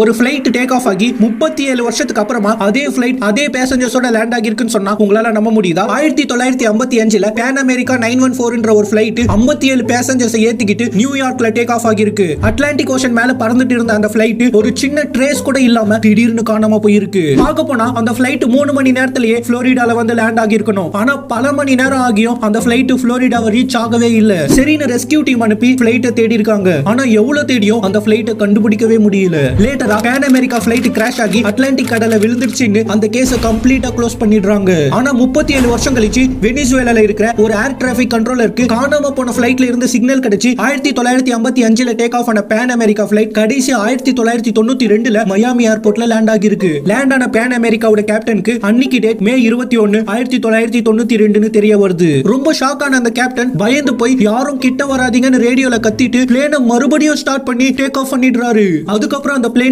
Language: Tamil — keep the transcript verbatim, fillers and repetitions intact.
ஒரு flight take off ஆகி thirty-seven வருஷத்துக்கு அப்புறமா அதே flight அதே passengers ஓட land ஆகிருக்குன்னு சொன்னா உங்களால நம்ப முடியுதா? nineteen fifty-five ல Pan America nine one four ன்ற ஒரு flight fifty-seven passengers ஏத்திக்கிட்டு நியூயார்க்ல டேக் ஆஃப் ஆகிருக்கு. அட்லாண்டிக் ஓஷன் மேல பறந்துட்டு இருந்த அந்த flight ஒரு சின்ன ட்ரேஸ் கூட இல்லாம திடீர்னு காணாம போயிருக்கு. பார்க்க போனா அந்த flight மூணு மணி நேரத்திலேயே ஃப்ளோரிடால வந்து லேண்ட் ஆகிருக்கணும். ஆனா பல மணி நேரம் ஆகியும் அந்த flight ஃப்ளோரிடாவை ரீச் ஆகவே இல்ல. சரின்னு ரெஸ்கியூ டீம் அனுப்பி flight-ஐ தேடி இருக்காங்க. ஆனா எவ்வளவு தேடியும் அந்த flight-ஐ கண்டுபிடிக்கவே முடியல. Pan America flight crash ஆகி அட்லாண்டிக் கடல்ல விழுந்துடுச்சுன்னு அந்த கேஸ கம்ப்ளீட்டா க்ளோஸ் பண்ணிடுறாங்க. ஆனா முப்பத்தி ஏழு வருஷம் கழிச்சு வெனிசுவேலால இருக்கிற ஒரு ஏர் டிராஃபிக் கண்ட்ரோலருக்கு காணாம போன flightல இருந்து சிக்னல் கிடைச்சி nineteen fifty-five ல டேக் ஆஃப் ஆன Pan America flight கடைசி nineteen ninety-two ல மயாமி ஏர்போர்ட்ல லேண்ட் ஆகிருக்கு. லேண்ட் ஆன Pan Americaவோட கேப்டனுக்கு அன்னிக்கு டேட் மே இருபத்தி ஒன்று ஆயிரத்தி தொள்ளாயிரத்தி தொண்ணூத்தி இரண்டு ன்னு தெரிய வருது. ரொம்ப ஷாக் ஆன அந்த கேப்டன் பயந்து போய் யாரும் கிட்ட வராதீங்கன்னு ரேடியோல கத்திட்டு பிளேனை மறுபடியும் ஸ்டார்ட் பண்ணி டேக் ஆஃப் பண்ணிடுறாரு. அதுக்கப்புறம் அந்த